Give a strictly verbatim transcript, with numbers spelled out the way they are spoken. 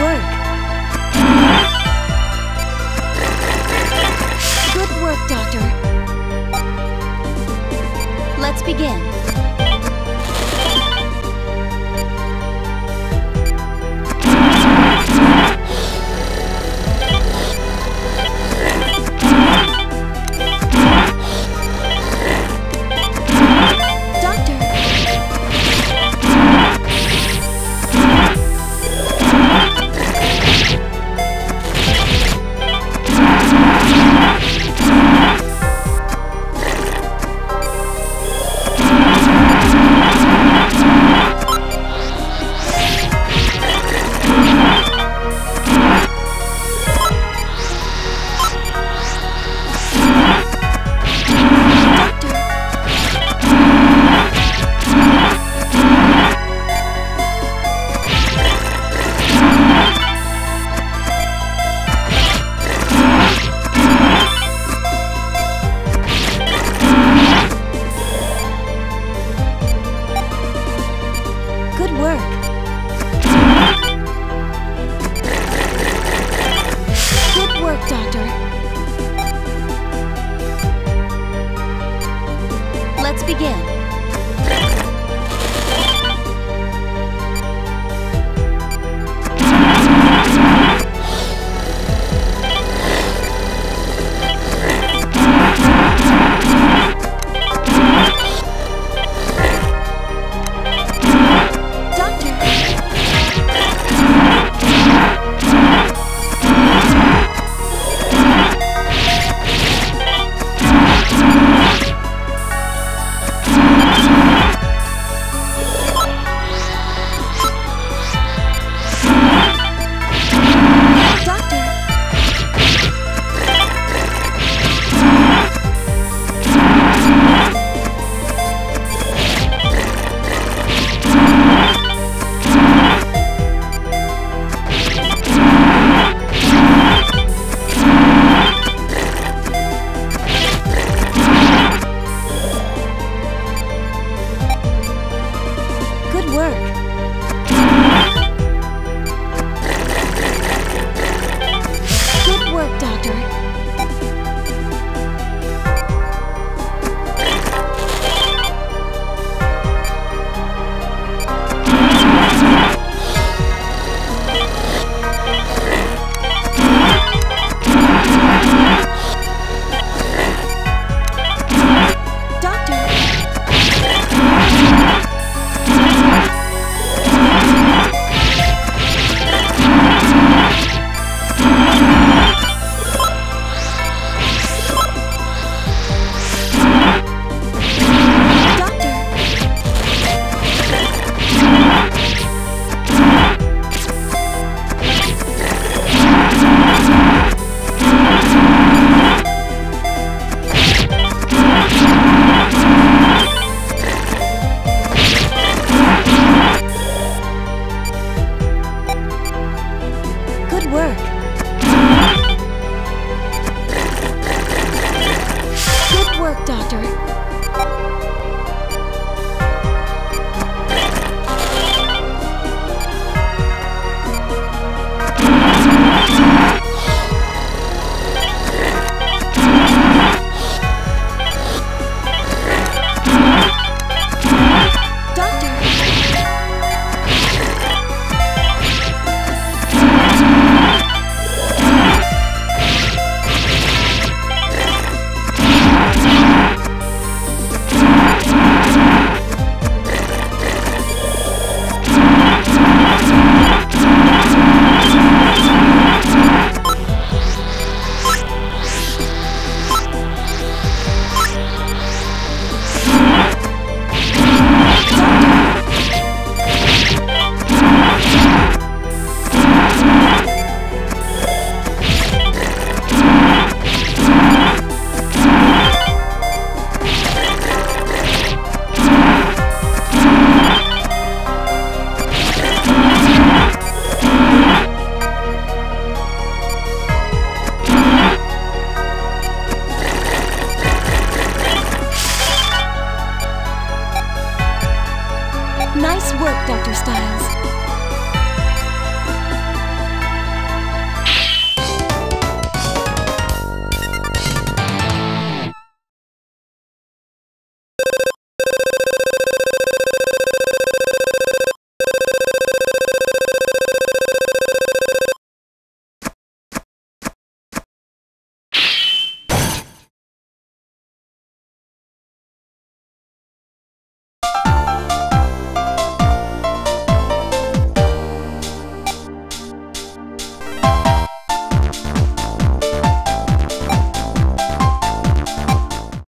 work. Good work, Doctor. Let's begin.